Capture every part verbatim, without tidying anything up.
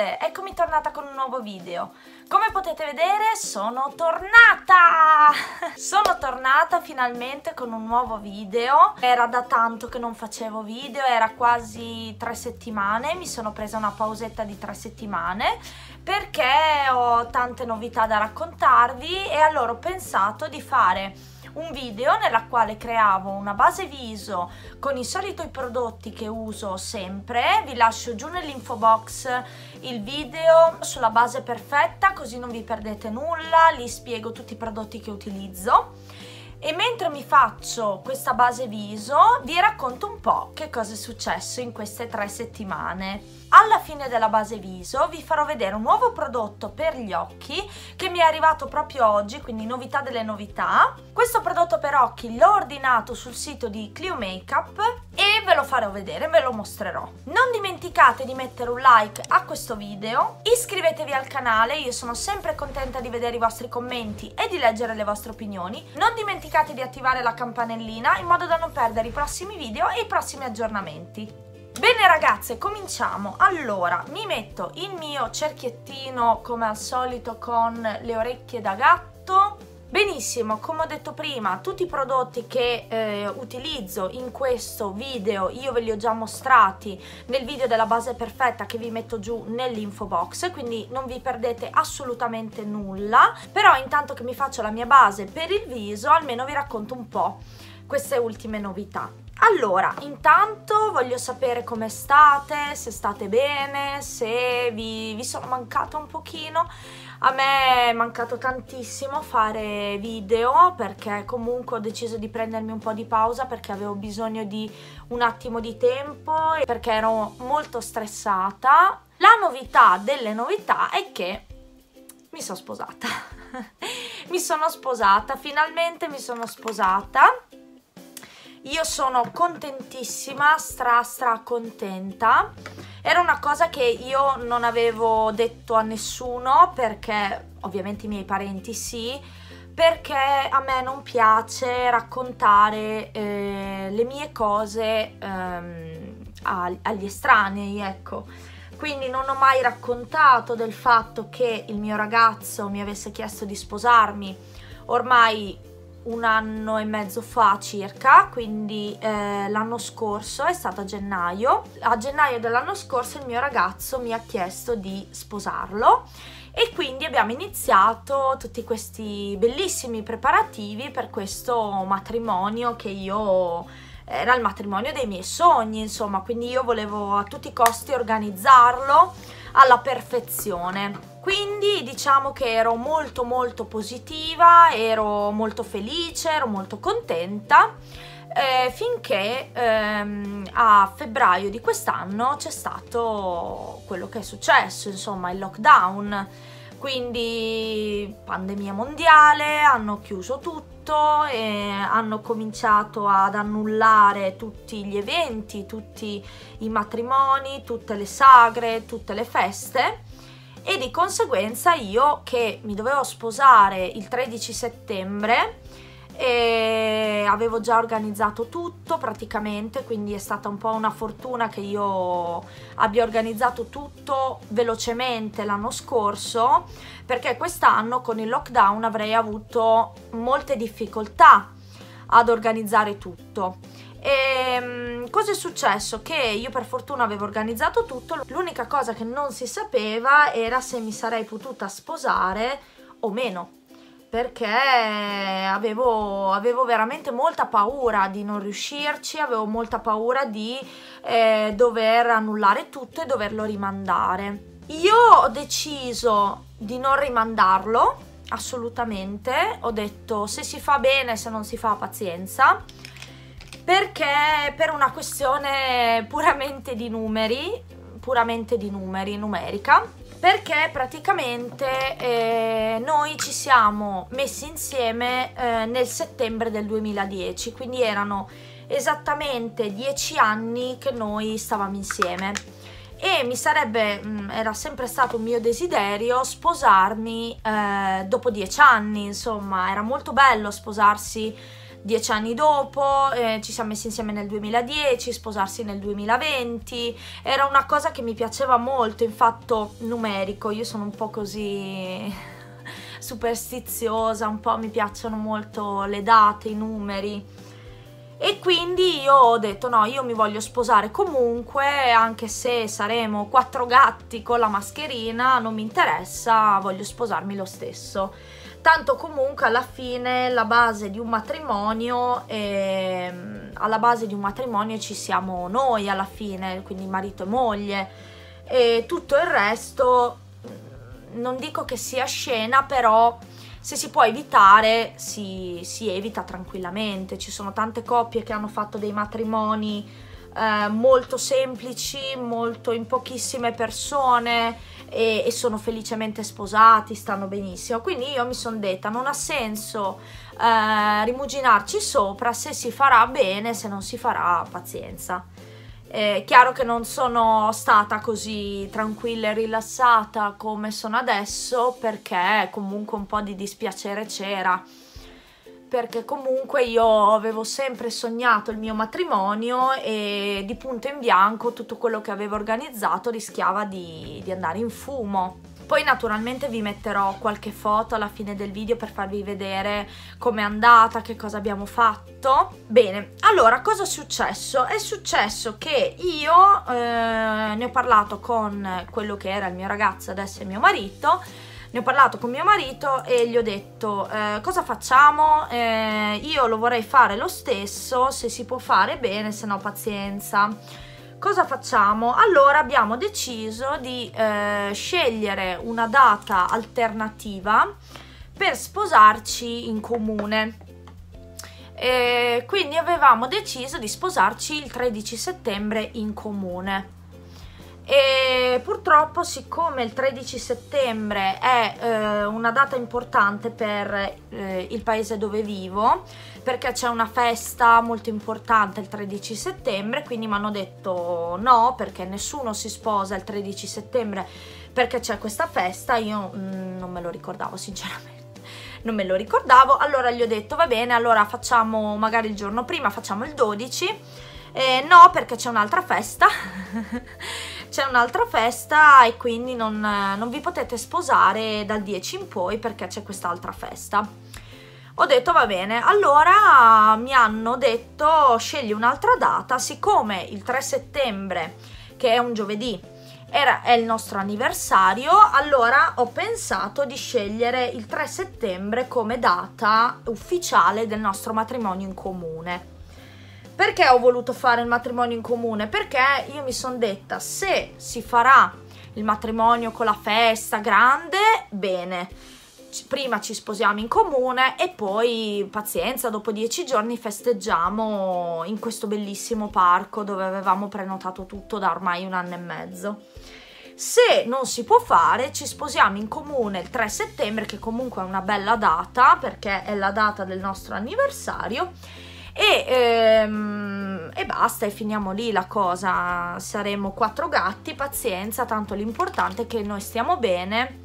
ragazze, eccomi tornata con un nuovo video. Come potete vedere sono tornata! Sono tornata finalmente con un nuovo video. Era da tanto che non facevo video, era quasi tre settimane, mi sono presa una pausetta di tre settimane perché ho tante novità da raccontarvi e allora ho pensato di fare un video nella quale creavo una base viso con i soliti prodotti che uso sempre. Vi lascio giù nell'info box il video sulla base perfetta, così non vi perdete nulla, lì spiego tutti i prodotti che utilizzo. E mentre mi faccio questa base viso vi racconto un po' che cosa è successo in queste tre settimane. Alla fine della base viso vi farò vedere un nuovo prodotto per gli occhi che mi è arrivato proprio oggi, quindi novità delle novità. Questo prodotto per occhi l'ho ordinato sul sito di Clio Makeup e ve lo farò vedere, ve lo mostrerò. Non dimenticate di mettere un like a questo video, iscrivetevi al canale, io sono sempre contenta di vedere i vostri commenti e di leggere le vostre opinioni. Non dimenticate di attivare la campanellina in modo da non perdere i prossimi video e i prossimi aggiornamenti. Bene ragazze, cominciamo. Allora, mi metto il mio cerchiettino come al solito con le orecchie da gatto. Benissimo, come ho detto prima, tutti i prodotti che eh, utilizzo in questo video io ve li ho già mostrati nel video della base perfetta che vi metto giù nell'info box, quindi non vi perdete assolutamente nulla. Però intanto che mi faccio la mia base per il viso, almeno vi racconto un po' queste ultime novità. Allora, intanto voglio sapere come state, se state bene, se vi, vi sono mancata un pochino. A me è mancato tantissimo fare video perché comunque ho deciso di prendermi un po' di pausa perché avevo bisogno di un attimo di tempo e perché ero molto stressata. La novità delle novità è che mi sono sposata. Mi sono sposata, finalmente mi sono sposata. Io sono contentissima, stra stra contenta. Era una cosa che io non avevo detto a nessuno perché, ovviamente i miei parenti sì, perché a me non piace raccontare eh, le mie cose ehm, agli estranei, ecco. Quindi non ho mai raccontato del fatto che il mio ragazzo mi avesse chiesto di sposarmi ormai un anno e mezzo fa circa, quindi eh, l'anno scorso, è stato a gennaio. A gennaio dell'anno scorso il mio ragazzo mi ha chiesto di sposarlo e quindi abbiamo iniziato tutti questi bellissimi preparativi per questo matrimonio che io... era il matrimonio dei miei sogni, insomma, quindi io volevo a tutti i costi organizzarlo alla perfezione. Quindi diciamo che ero molto molto positiva, ero molto felice, ero molto contenta eh, finché ehm, a febbraio di quest'anno c'è stato quello che è successo, insomma il lockdown, quindi pandemia mondiale, hanno chiuso tutto e hanno cominciato ad annullare tutti gli eventi, tutti i matrimoni, tutte le sagre, tutte le feste. E di conseguenza io, che mi dovevo sposare il tredici settembre, e avevo già organizzato tutto praticamente, quindi è stata un po' una fortuna che io abbia organizzato tutto velocemente l'anno scorso, perché quest'anno con il lockdown avrei avuto molte difficoltà ad organizzare tutto. E cosa è successo? Che io per fortuna avevo organizzato tutto, l'unica cosa che non si sapeva era se mi sarei potuta sposare o meno, perché avevo, avevo veramente molta paura di non riuscirci, avevo molta paura di eh, dover annullare tutto e doverlo rimandare. Io ho deciso di non rimandarlo, assolutamente, ho detto se si fa bene, se non si fa pazienza, perché per una questione puramente di numeri, puramente di numeri, numerica, perché praticamente eh, noi ci siamo messi insieme eh, nel settembre del duemiladieci, quindi erano esattamente dieci anni che noi stavamo insieme e mi sarebbe, era sempre stato un mio desiderio sposarmi eh, dopo dieci anni, insomma era molto bello sposarsi dieci anni dopo, eh, ci siamo messi insieme nel duemiladieci, sposarsi nel duemilaventi, era una cosa che mi piaceva molto, in fatto numerico, io sono un po' così superstiziosa, un po' mi piacciono molto le date, i numeri, e quindi io ho detto no, io mi voglio sposare comunque, anche se saremo quattro gatti con la mascherina, non mi interessa, voglio sposarmi lo stesso, tanto comunque alla fine la base di un matrimonio è... alla base di un matrimonio ci siamo noi alla fine, quindi marito e moglie, e tutto il resto non dico che sia scena, però se si può evitare si, si evita tranquillamente. Ci sono tante coppie che hanno fatto dei matrimoni eh, molto semplici, molto in pochissime persone e, e sono felicemente sposati, stanno benissimo, quindi io mi sono detta non ha senso eh, rimuginarci sopra, se si farà bene, se non si farà pazienza. È chiaro che non sono stata così tranquilla e rilassata come sono adesso, perché comunque un po' di dispiacere c'era, perché comunque io avevo sempre sognato il mio matrimonio e di punto in bianco tutto quello che avevo organizzato rischiava di, di andare in fumo. Poi naturalmente vi metterò qualche foto alla fine del video per farvi vedere com'è andata, che cosa abbiamo fatto. Bene, allora cosa è successo? È successo che io eh, ne ho parlato con quello che era il mio ragazzo, adesso è mio marito, ne ho parlato con mio marito e gli ho detto eh, cosa facciamo? Eh, io lo vorrei fare lo stesso, se si può fare bene, se no pazienza. Cosa facciamo? Allora abbiamo deciso di eh, scegliere una data alternativa per sposarci in comune, e quindi avevamo deciso di sposarci il tredici settembre in comune, e purtroppo siccome il tredici settembre è eh, una data importante per eh, il paese dove vivo, perché c'è una festa molto importante il tredici settembre, quindi mi hanno detto no, perché nessuno si sposa il tredici settembre perché c'è questa festa. Io mm, non me lo ricordavo sinceramente, non me lo ricordavo. Allora gli ho detto va bene, allora facciamo magari il giorno prima, facciamo il dodici. Eh, no, perché c'è un'altra festa c'è un'altra festa e quindi non, non vi potete sposare dal dieci in poi perché c'è quest'altra festa. Ho detto va bene, allora mi hanno detto scegli un'altra data, siccome il tre settembre, che è un giovedì, era, è il nostro anniversario, allora ho pensato di scegliere il tre settembre come data ufficiale del nostro matrimonio in comune. Perché ho voluto fare il matrimonio in comune? Perché io mi sono detta se si farà il matrimonio con la festa grande, bene, prima ci sposiamo in comune e poi pazienza, dopo dieci giorni festeggiamo in questo bellissimo parco dove avevamo prenotato tutto da ormai un anno e mezzo. Se non si può fare, ci sposiamo in comune il tre settembre, che comunque è una bella data perché è la data del nostro anniversario. E, ehm, e basta, e finiamo lì la cosa, saremo quattro gatti, pazienza, tanto l'importante è che noi stiamo bene,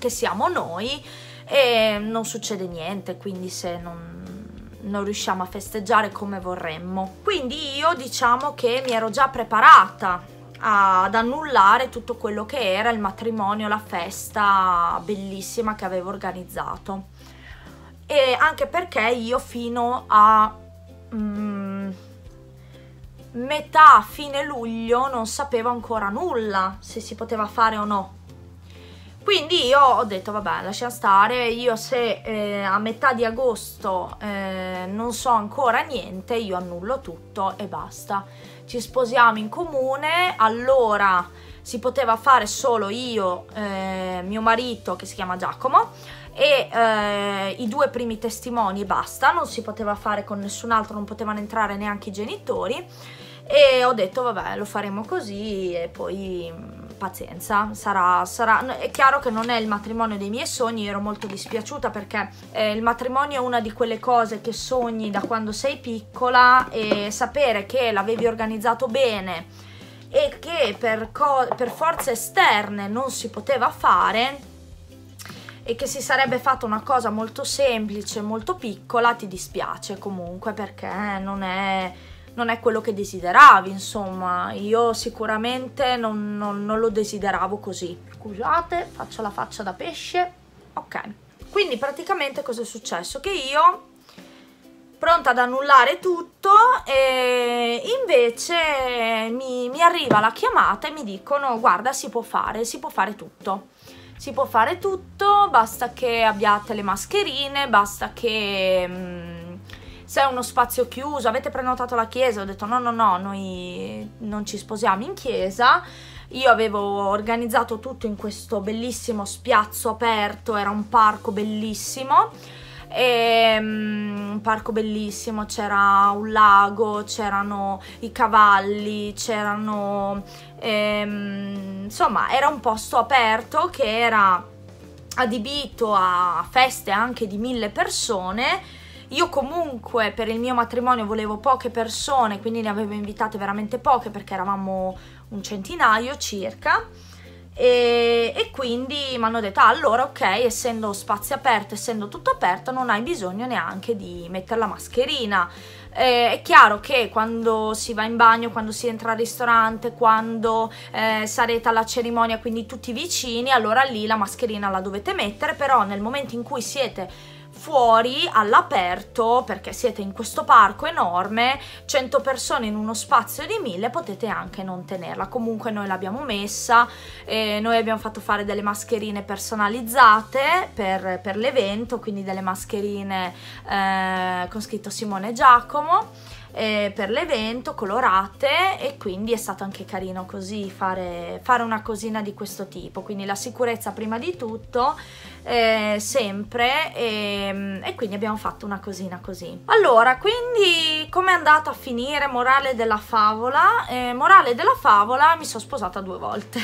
che siamo noi e non succede niente, quindi se non, non riusciamo a festeggiare come vorremmo. Quindi io diciamo che mi ero già preparata ad annullare tutto quello che era il matrimonio, la festa bellissima che avevo organizzato, e anche perché io fino a Mm, metà fine luglio non sapevo ancora nulla se si poteva fare o no, quindi io ho detto vabbè, lascia stare, io se eh, a metà di agosto eh, non so ancora niente, io annullo tutto e basta, ci sposiamo in comune. Allora si poteva fare solo io, eh, mio marito che si chiama Giacomo, e eh, i due primi testimoni e basta, non si poteva fare con nessun altro, non potevano entrare neanche i genitori, e ho detto vabbè, lo faremo così e poi pazienza, sarà, sarà. È chiaro che non è il matrimonio dei miei sogni, ero molto dispiaciuta perché eh, il matrimonio è una di quelle cose che sogni da quando sei piccola, e sapere che l'avevi organizzato bene e che per, per forze esterne non si poteva fare e che si sarebbe fatta una cosa molto semplice, molto piccola, ti dispiace comunque perché non è, non è quello che desideravi, insomma. Io sicuramente non, non, non lo desideravo così. Scusate, faccio la faccia da pesce. Ok, quindi praticamente cosa è successo? Che io, pronta ad annullare tutto, e invece mi, mi arriva la chiamata e mi dicono: guarda, si può fare, si può fare tutto. Si può fare tutto, basta che abbiate le mascherine, basta che mh, se è uno spazio chiuso, avete prenotato la chiesa. Ho detto no, no, no, noi non ci sposiamo in chiesa. Io avevo organizzato tutto in questo bellissimo spiazzo aperto, era un parco bellissimo, e, um, un parco bellissimo, c'era un lago, c'erano i cavalli, c'erano... Um, insomma, era un posto aperto che era adibito a feste anche di mille persone. Io comunque per il mio matrimonio volevo poche persone, quindi ne avevo invitate veramente poche perché eravamo un centinaio circa, e, e quindi mi hanno detto ah, allora ok, essendo spazio aperto, essendo tutto aperto, non hai bisogno neanche di mettere la mascherina. Eh, è chiaro che quando si va in bagno, quando si entra al ristorante, quando eh, sarete alla cerimonia, quindi tutti vicini, allora lì la mascherina la dovete mettere, però nel momento in cui siete fuori all'aperto, perché siete in questo parco enorme, cento persone in uno spazio di mille, potete anche non tenerla. Comunque noi l'abbiamo messa, eh, noi abbiamo fatto fare delle mascherine personalizzate per, per l'evento, quindi delle mascherine eh, con scritto Simone e Giacomo eh, per l'evento, colorate, e quindi è stato anche carino così fare, fare una cosina di questo tipo, quindi la sicurezza prima di tutto. Eh, sempre e, e quindi abbiamo fatto una cosina così. Allora, quindi com'è andata a finire? Morale della favola, eh, morale della favola, mi sono sposata due volte.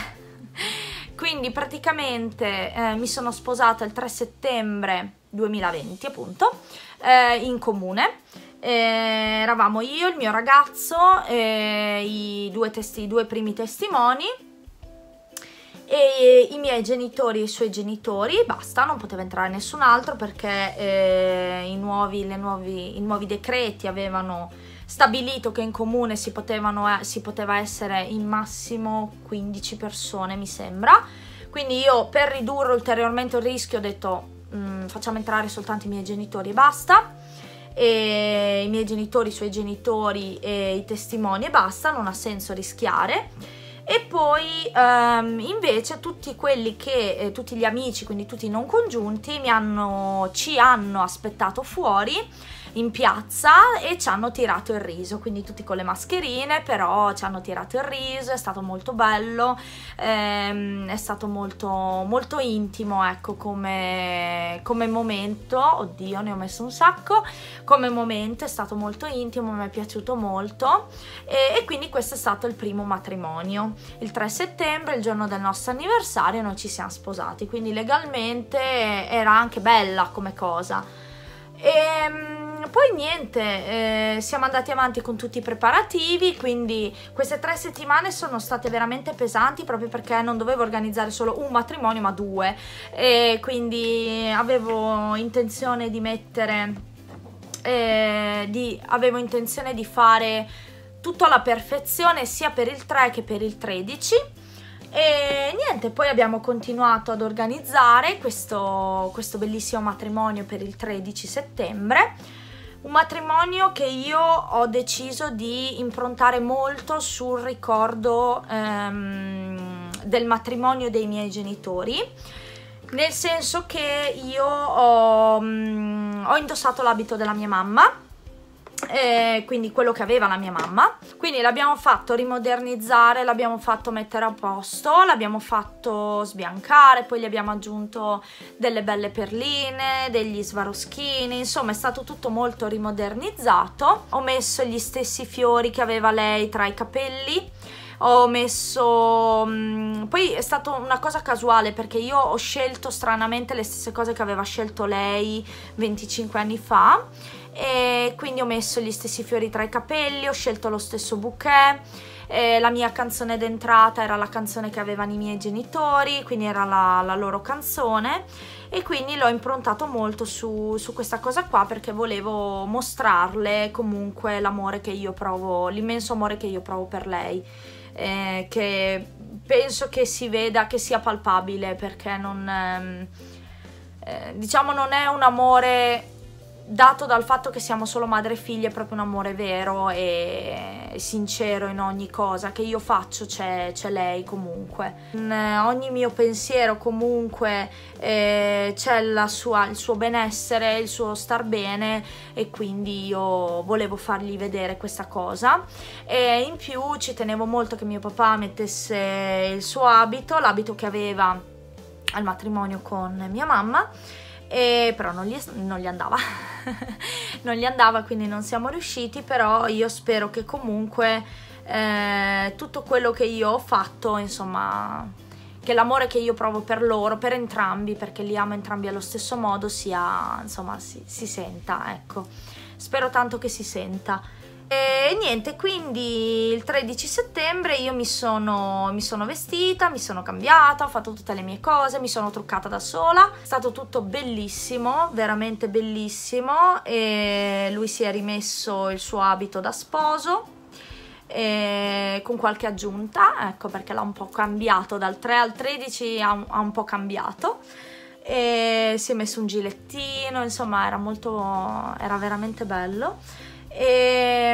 Quindi praticamente eh, mi sono sposata il tre settembre duemilaventi appunto, eh, in comune. Eh, eravamo io, il mio ragazzo, eh, i due, testi, i due primi testimoni, e i miei genitori e i suoi genitori, basta, non poteva entrare nessun altro perché eh, i, nuovi, le nuovi, i nuovi decreti avevano stabilito che in comune si, potevano, eh, si poteva essere in massimo quindici persone, mi sembra. Quindi io, per ridurre ulteriormente il rischio, ho detto mh, facciamo entrare soltanto i miei genitori e basta, e i miei genitori, i suoi genitori e i testimoni e basta, non ha senso rischiare. E poi um, invece tutti quelli che, eh, tutti gli amici, quindi tutti i non congiunti, mi hanno, ci hanno aspettato fuori in piazza e ci hanno tirato il riso, quindi tutti con le mascherine, però ci hanno tirato il riso, è stato molto bello, ehm, è stato molto, molto intimo, ecco, come, come momento. Oddio, ne ho messo un sacco. Come momento è stato molto intimo, mi è piaciuto molto, e, e quindi questo è stato il primo matrimonio. Il tre settembre, il giorno del nostro anniversario, noi ci siamo sposati, quindi legalmente era anche bella come cosa. E poi niente, eh, siamo andati avanti con tutti i preparativi, quindi queste tre settimane sono state veramente pesanti proprio perché non dovevo organizzare solo un matrimonio ma due, e quindi avevo intenzione di mettere, eh, di, avevo intenzione di fare tutto alla perfezione sia per il tre che per il tredici. E niente, poi abbiamo continuato ad organizzare questo, questo bellissimo matrimonio per il tredici settembre. Un matrimonio che io ho deciso di improntare molto sul ricordo ehm, del matrimonio dei miei genitori, nel senso che io ho, mh, ho indossato l'abito della mia mamma, eh, quindi quello che aveva la mia mamma, quindi l'abbiamo fatto rimodernizzare, l'abbiamo fatto mettere a posto, l'abbiamo fatto sbiancare, poi gli abbiamo aggiunto delle belle perline, degli svaroschini, insomma è stato tutto molto rimodernizzato. Ho messo gli stessi fiori che aveva lei tra i capelli, ho messo, poi è stata una cosa casuale perché io ho scelto stranamente le stesse cose che aveva scelto lei venticinque anni fa, e quindi ho messo gli stessi fiori tra i capelli, ho scelto lo stesso bouquet, eh, la mia canzone d'entrata era la canzone che avevano i miei genitori, quindi era la, la loro canzone, e quindi l'ho improntato molto su, su questa cosa qua, perché volevo mostrarle comunque l'amore che io provo, l'immenso amore che io provo per lei, eh, che penso che si veda, che sia palpabile, perché non... Ehm, eh, diciamo non è un amore... dato dal fatto che siamo solo madre e figlia, è proprio un amore vero e sincero in ogni cosa che io faccio, c'è lei comunque. In ogni mio pensiero comunque eh, c'è il suo benessere, il suo star bene, e quindi io volevo fargli vedere questa cosa. E in più ci tenevo molto che mio papà mettesse il suo abito, l'abito che aveva al matrimonio con mia mamma, e però non gli, non gli andava non gli andava, quindi non siamo riusciti, però io spero che comunque eh, tutto quello che io ho fatto, insomma, che l'amore che io provo per loro, per entrambi, perché li amo entrambi allo stesso modo, sia, insomma, si, si senta, ecco, spero tanto che si senta. E niente, quindi il tredici settembre io mi sono, mi sono vestita, mi sono cambiata, ho fatto tutte le mie cose, mi sono truccata da sola, è stato tutto bellissimo, veramente bellissimo, e lui si è rimesso il suo abito da sposo, e con qualche aggiunta, ecco, perché l'ha un po' cambiato, dal tre al tredici ha un, ha un po' cambiato, e si è messo un gilettino, insomma era molto, era veramente bello. E,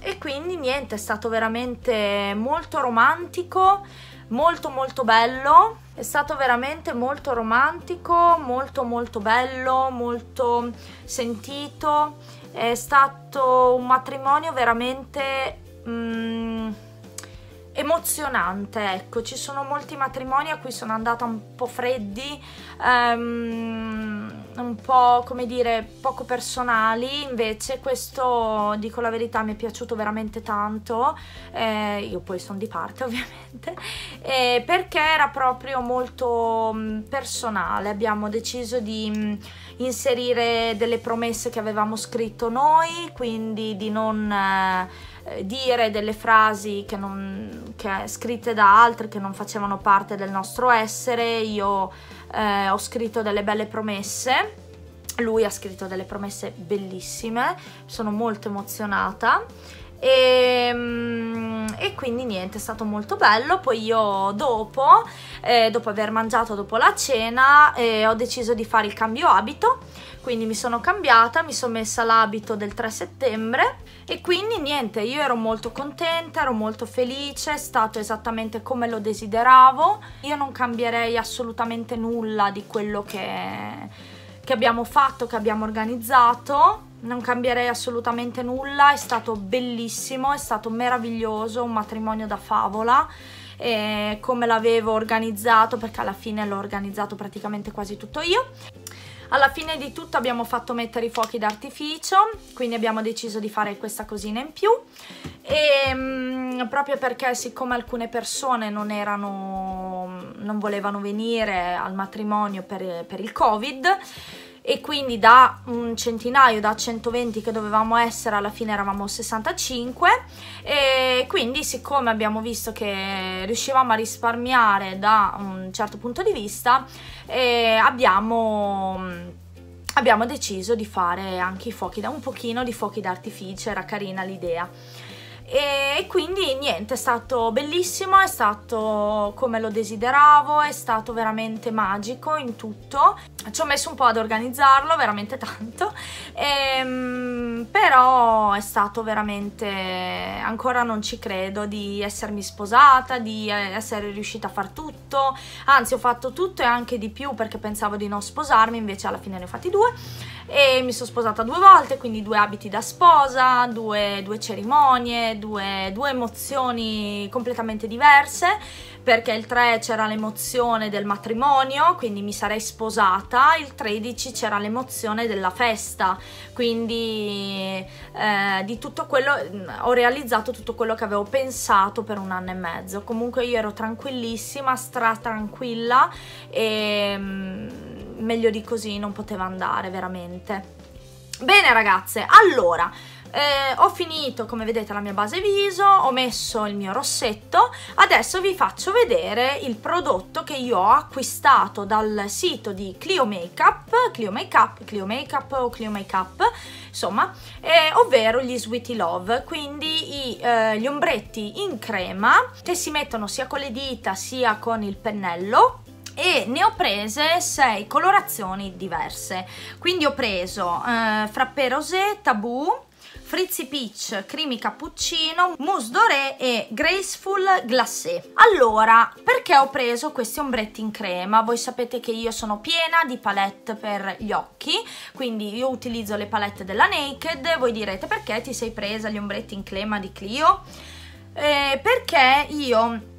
e quindi niente, è stato veramente molto romantico, molto molto bello, è stato veramente molto romantico, molto molto bello, molto sentito, è stato un matrimonio veramente mm, emozionante, ecco. Ci sono molti matrimoni a cui sono andata un po' freddi, um, un po', come dire, poco personali, invece questo, dico la verità, mi è piaciuto veramente tanto, eh, io poi sono di parte ovviamente, eh, perché era proprio molto mh, personale. Abbiamo deciso di mh, inserire delle promesse che avevamo scritto noi, quindi di non eh, dire delle frasi che non, che, scritte da altri, che non facevano parte del nostro essere. Io eh, ho scritto delle belle promesse, lui ha scritto delle promesse bellissime, sono molto emozionata, e, e quindi niente, è stato molto bello. Poi io dopo, eh, dopo aver mangiato, dopo la cena, eh, ho deciso di fare il cambio abito, quindi mi sono cambiata, mi sono messa l'abito del tre settembre, e quindi niente, io ero molto contenta, ero molto felice, è stato esattamente come lo desideravo. Io non cambierei assolutamente nulla di quello che, che abbiamo fatto, che abbiamo organizzato, non cambierei assolutamente nulla, è stato bellissimo, è stato meraviglioso, un matrimonio da favola. E come l'avevo organizzato, perché alla fine l'ho organizzato praticamente quasi tutto io. Alla fine di tutto abbiamo fatto mettere i fuochi d'artificio, quindi abbiamo deciso di fare questa cosina in più, e mh, proprio perché siccome alcune persone non erano, non volevano venire al matrimonio per, per il Covid, e quindi da un centinaio, da centoventi che dovevamo essere, alla fine eravamo sessantacinque, e quindi siccome abbiamo visto che riuscivamo a risparmiare da un certo punto di vista, eh, abbiamo, abbiamo deciso di fare anche i fuochi, un pochino di fuochi d'artificio, era carina l'idea. E quindi niente, è stato bellissimo, è stato come lo desideravo, è stato veramente magico in tutto. Ci ho messo un po' ad organizzarlo, veramente tanto, e, però è stato veramente, ancora non ci credo di essermi sposata, di essere riuscita a far tutto, anzi ho fatto tutto e anche di più, perché pensavo di non sposarmi, invece alla fine ne ho fatti due, e mi sono sposata due volte, quindi due abiti da sposa, due, due cerimonie, Due, due emozioni completamente diverse, perché il tre c'era l'emozione del matrimonio, quindi mi sarei sposata, il tredici c'era l'emozione della festa, quindi eh, di tutto quello ho realizzato tutto quello che avevo pensato per un anno e mezzo. Comunque io ero tranquillissima, stra tranquilla, e mh, meglio di così non poteva andare veramente. Bene ragazze, allora eh, ho finito, come vedete, la mia base viso, ho messo il mio rossetto. Adesso vi faccio vedere il prodotto che io ho acquistato dal sito di Clio Makeup, Clio Makeup, Clio Makeup o Clio Makeup, insomma, eh, ovvero gli Sweetie Love, quindi i, eh, gli ombretti in crema che si mettono sia con le dita sia con il pennello. E ne ho prese sei colorazioni diverse, quindi ho preso eh, frappè rosè, tabù, frizzy peace, creamy cappuccino, mousse dorè e gracefull glacè. Allora, perché ho preso questi ombretti in crema? Voi sapete che io sono piena di palette per gli occhi, quindi io utilizzo le palette della Naked. Voi direte: perché ti sei presa gli ombretti in crema di Clio? Eh, perché io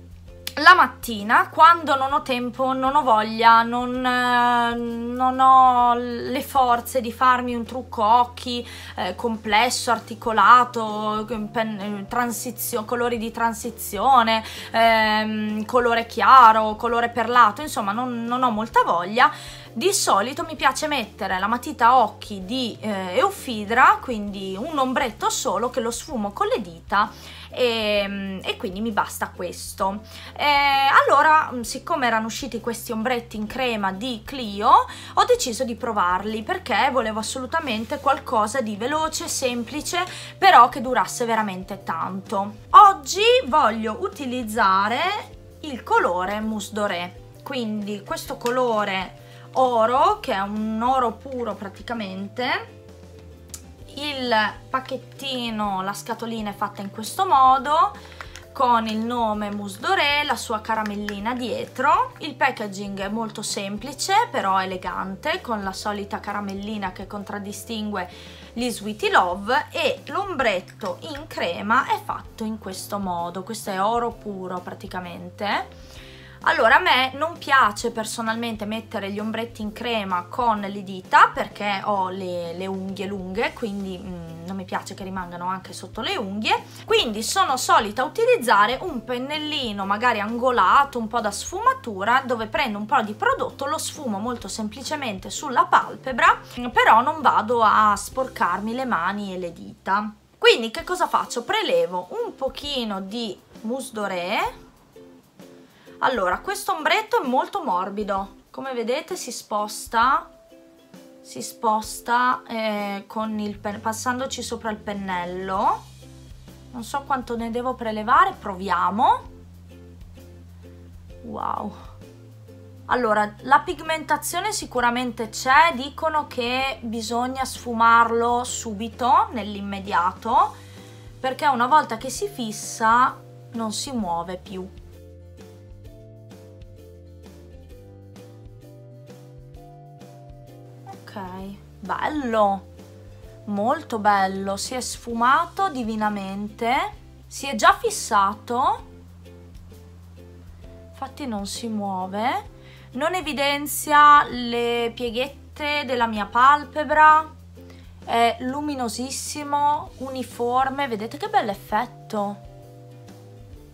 la mattina, quando non ho tempo, non ho voglia, non, eh, non ho le forze di farmi un trucco occhi eh, complesso, articolato, pen, transizio, colori di transizione, ehm, colore chiaro, colore perlato, insomma non, non ho molta voglia. Di solito mi piace mettere la matita occhi di eh, Euphidra, quindi un ombretto solo che lo sfumo con le dita e, e quindi mi basta questo. Eh, allora, siccome erano usciti questi ombretti in crema di Clio, ho deciso di provarli perché volevo assolutamente qualcosa di veloce, semplice, però che durasse veramente tanto. Oggi voglio utilizzare il colore mousse dorè, quindi questo colore oro, che è un oro puro praticamente. Il pacchettino, la scatolina è fatta in questo modo, con il nome mousse dorè, la sua caramellina dietro. Il packaging è molto semplice però elegante, con la solita caramellina che contraddistingue gli Sweetie Love, e l'ombretto in crema è fatto in questo modo. Questo è oro puro praticamente. Allora, a me non piace personalmente mettere gli ombretti in crema con le dita perché ho le, le unghie lunghe, quindi mm, non mi piace che rimangano anche sotto le unghie, quindi sono solita utilizzare un pennellino magari angolato, un po' da sfumatura, dove prendo un po' di prodotto, lo sfumo molto semplicemente sulla palpebra, però non vado a sporcarmi le mani e le dita. Quindi che cosa faccio? Prelevo un pochino di mousse dorè. Allora, questo ombretto è molto morbido, come vedete si sposta, si sposta eh, con il passandoci sopra il pennello. Non so quanto ne devo prelevare, proviamo. Wow! Allora, la pigmentazione sicuramente c'è, dicono che bisogna sfumarlo subito, nell'immediato, perché una volta che si fissa non si muove più. Bello, molto bello, si è sfumato divinamente, si è già fissato, infatti non si muove, non evidenzia le pieghette della mia palpebra, è luminosissimo, uniforme, vedete che bello effetto,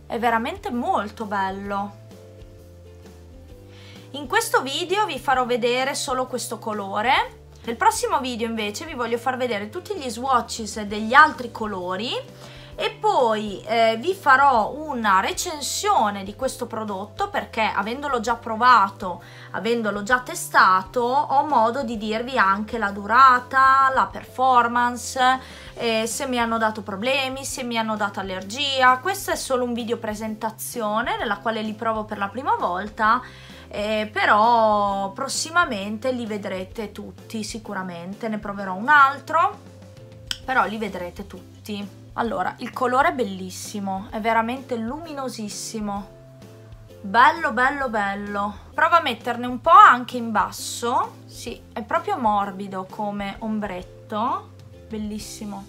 è veramente molto bello. In questo video vi farò vedere solo questo colore. Nel prossimo video invece vi voglio far vedere tutti gli swatches degli altri colori e poi eh, vi farò una recensione di questo prodotto, perché avendolo già provato, avendolo già testato, ho modo di dirvi anche la durata, la performance, eh, se mi hanno dato problemi, se mi hanno dato allergia. Questo è solo un video presentazione nella quale li provo per la prima volta. Eh, però prossimamente li vedrete tutti sicuramente, ne proverò un altro, però li vedrete tutti. Allora, il colore è bellissimo, è veramente luminosissimo, bello bello bello. Provo a metterne un po' anche in basso, sì, è proprio morbido come ombretto, bellissimo,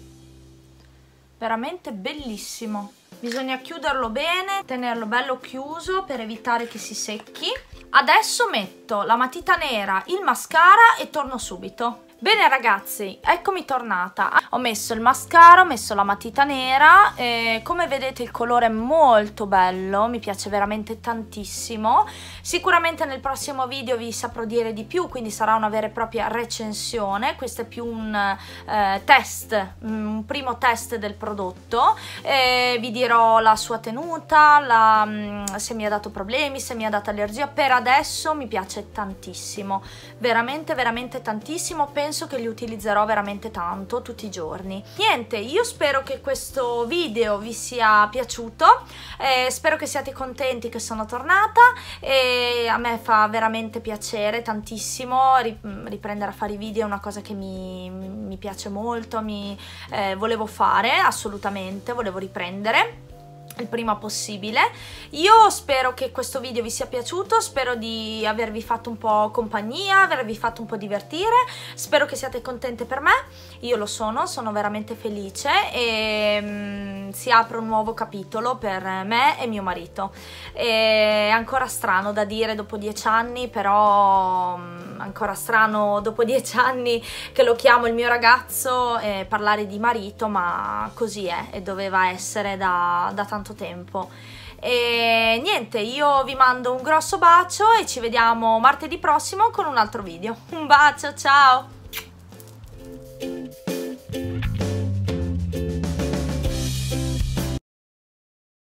veramente bellissimo. Bisogna chiuderlo bene, tenerlo bello chiuso per evitare che si secchi. Adesso metto dritto, la matita nera, il mascara e torno subito. Bene ragazzi, eccomi tornata. Ho messo il mascara, ho messo la matita nera e come vedete il colore è molto bello, mi piace veramente tantissimo. Sicuramente nel prossimo video vi saprò dire di più, quindi sarà una vera e propria recensione. Questo è più un eh, test, un primo test del prodotto. E vi dirò la sua tenuta, la, se mi ha dato problemi, se mi ha dato allergia. Per adesso mi piace tantissimo, veramente veramente tantissimo. Penso che li utilizzerò veramente tanto tutti i giorni. Niente, io spero che questo video vi sia piaciuto, eh, spero che siate contenti che sono tornata e a me fa veramente piacere tantissimo riprendere a fare i video, è una cosa che mi, mi piace molto, mi eh, volevo fare assolutamente, volevo riprendere il prima possibile. Io spero che questo video vi sia piaciuto, spero di avervi fatto un po' compagnia, avervi fatto un po' divertire, spero che siate contente per me, io lo sono, sono veramente felice e mm, si apre un nuovo capitolo per me e mio marito. È ancora strano da dire dopo dieci anni, però mm, ancora strano dopo dieci anni che lo chiamo il mio ragazzo e parlare di marito, ma così è e doveva essere da, da tanto tempo. E niente, io vi mando un grosso bacio e ci vediamo martedì prossimo con un altro video. Un bacio, ciao!